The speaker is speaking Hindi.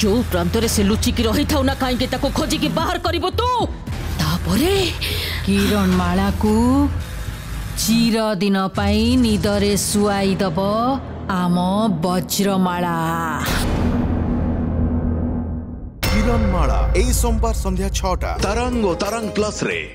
जो प्रांत से लुचिकी रही था ना कहीं खोजिकी बाहर करू तापरे किरणमाला को चीर दिन पाई निदरे सुआई दब आम वज्रमाला। किरणमाला सोमवार संध्या 6टा तरंग ओ तरंग प्लस रे।